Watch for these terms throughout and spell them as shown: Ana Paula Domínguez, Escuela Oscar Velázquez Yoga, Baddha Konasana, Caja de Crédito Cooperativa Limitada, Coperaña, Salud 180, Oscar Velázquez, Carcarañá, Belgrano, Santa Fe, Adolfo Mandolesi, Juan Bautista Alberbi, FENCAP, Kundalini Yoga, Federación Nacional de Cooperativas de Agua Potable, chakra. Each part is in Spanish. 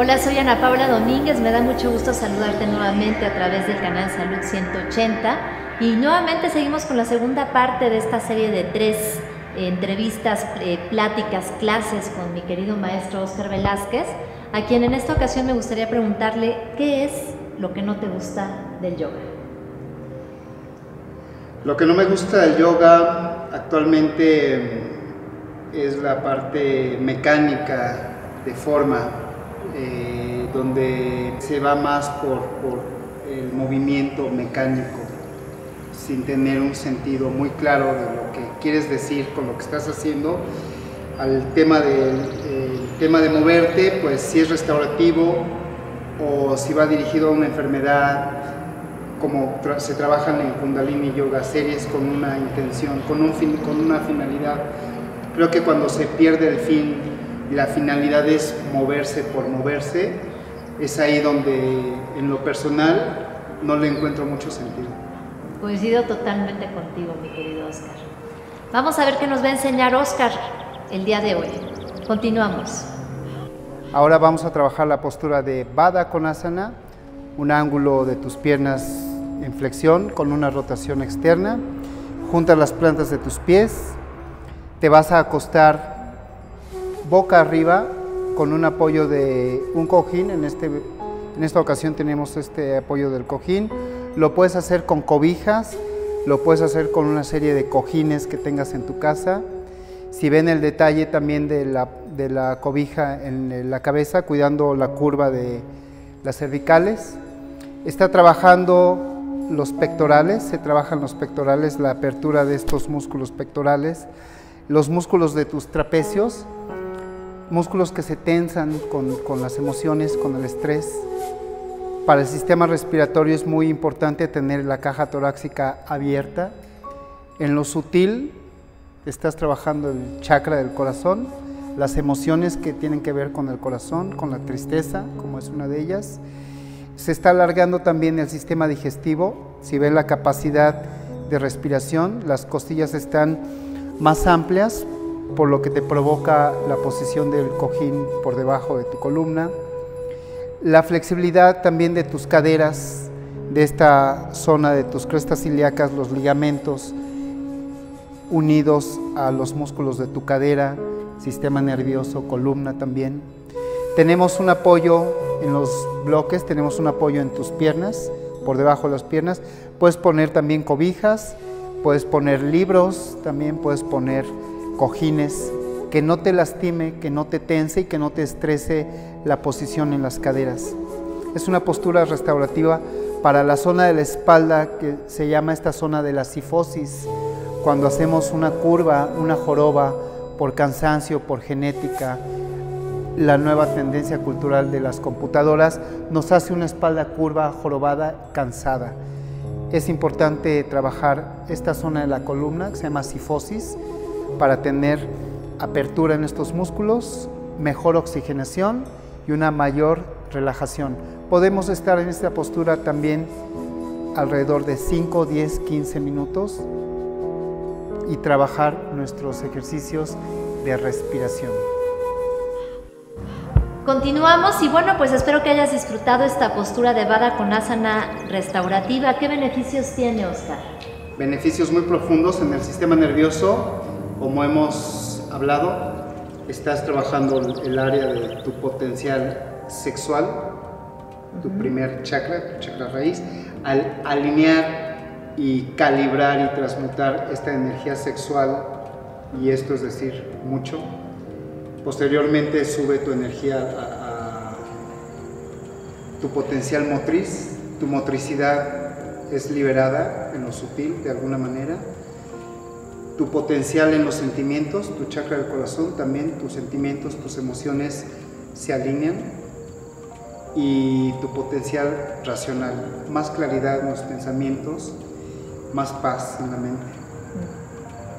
Hola, soy Ana Paula Domínguez, me da mucho gusto saludarte nuevamente a través del canal Salud 180 y nuevamente seguimos con la segunda parte de esta serie de tres entrevistas, pláticas, clases con mi querido maestro Oscar Velázquez, a quien en esta ocasión me gustaría preguntarle qué es lo que no te gusta del yoga. Lo que no me gusta del yoga actualmente es la parte mecánica de forma. Donde se va más por el movimiento mecánico, sin tener un sentido muy claro de lo que quieres decir con lo que estás haciendo. Al tema de moverte, pues si es restaurativo o si va dirigido a una enfermedad, como se trabajan en Kundalini Yoga, series con una intención, con una finalidad. Creo que cuando se pierde el fin, la finalidad es moverse por moverse, es ahí donde en lo personal no le encuentro mucho sentido. Coincido totalmente contigo, mi querido Oscar. Vamos a ver qué nos va a enseñar Oscar el día de hoy. Continuamos. Ahora vamos a trabajar la postura de Baddha Konasana, un ángulo de tus piernas en flexión con una rotación externa. Juntas las plantas de tus pies, te vas a acostar boca arriba con un apoyo de un cojín. En esta ocasión tenemos este apoyo del cojín. Lo puedes hacer con cobijas, lo puedes hacer con una serie de cojines que tengas en tu casa. Si ven el detalle también de la cobija en la cabeza, cuidando la curva de las cervicales. Está trabajando los pectorales, se trabajan los pectorales, la apertura de estos músculos pectorales, los músculos de tus trapecios, músculos que se tensan con las emociones, con el estrés. Para el sistema respiratorio es muy importante tener la caja torácica abierta. En lo sutil estás trabajando el chakra del corazón, las emociones que tienen que ver con el corazón, con la tristeza, como es una de ellas. Se está alargando también el sistema digestivo. Si ven la capacidad de respiración, las costillas están más amplias, por lo que te provoca la posición del cojín por debajo de tu columna. La flexibilidad también de tus caderas, de esta zona de tus crestas ilíacas, los ligamentos unidos a los músculos de tu cadera, sistema nervioso, columna también. Tenemos un apoyo en los bloques, tenemos un apoyo en tus piernas, por debajo de las piernas. Puedes poner también cobijas, puedes poner libros, también puedes poner cojines, que no te lastime, que no te tense y que no te estrese la posición en las caderas. Es una postura restaurativa para la zona de la espalda que se llama esta zona de la cifosis, cuando hacemos una curva, una joroba por cansancio, por genética. La nueva tendencia cultural de las computadoras nos hace una espalda curva, jorobada, cansada. Es importante trabajar esta zona de la columna que se llama cifosis, para tener apertura en estos músculos, mejor oxigenación y una mayor relajación. Podemos estar en esta postura también alrededor de 5, 10, 15 minutos y trabajar nuestros ejercicios de respiración. Continuamos y bueno, pues espero que hayas disfrutado esta postura de Baddha Konasana restaurativa. ¿Qué beneficios tiene, Oscar? Beneficios muy profundos en el sistema nervioso. Como hemos hablado, estás trabajando el área de tu potencial sexual, tu primer chakra, tu chakra raíz. Al alinear y calibrar y transmutar esta energía sexual, y esto es decir mucho, posteriormente sube tu energía a tu potencial motriz, tu motricidad es liberada en lo sutil de alguna manera. Tu potencial en los sentimientos, tu chakra del corazón también, tus sentimientos, tus emociones se alinean, y tu potencial racional, más claridad en los pensamientos, más paz en la mente.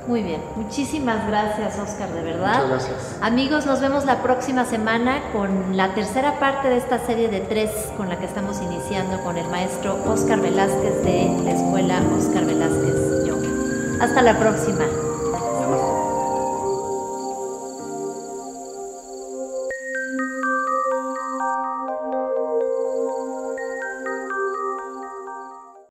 Muy bien, muchísimas gracias, Oscar, de verdad. Muchas gracias. Amigos, nos vemos la próxima semana con la tercera parte de esta serie de tres con la que estamos iniciando con el maestro Oscar Velázquez de la Escuela Oscar Velázquez Yoga. Hasta la próxima.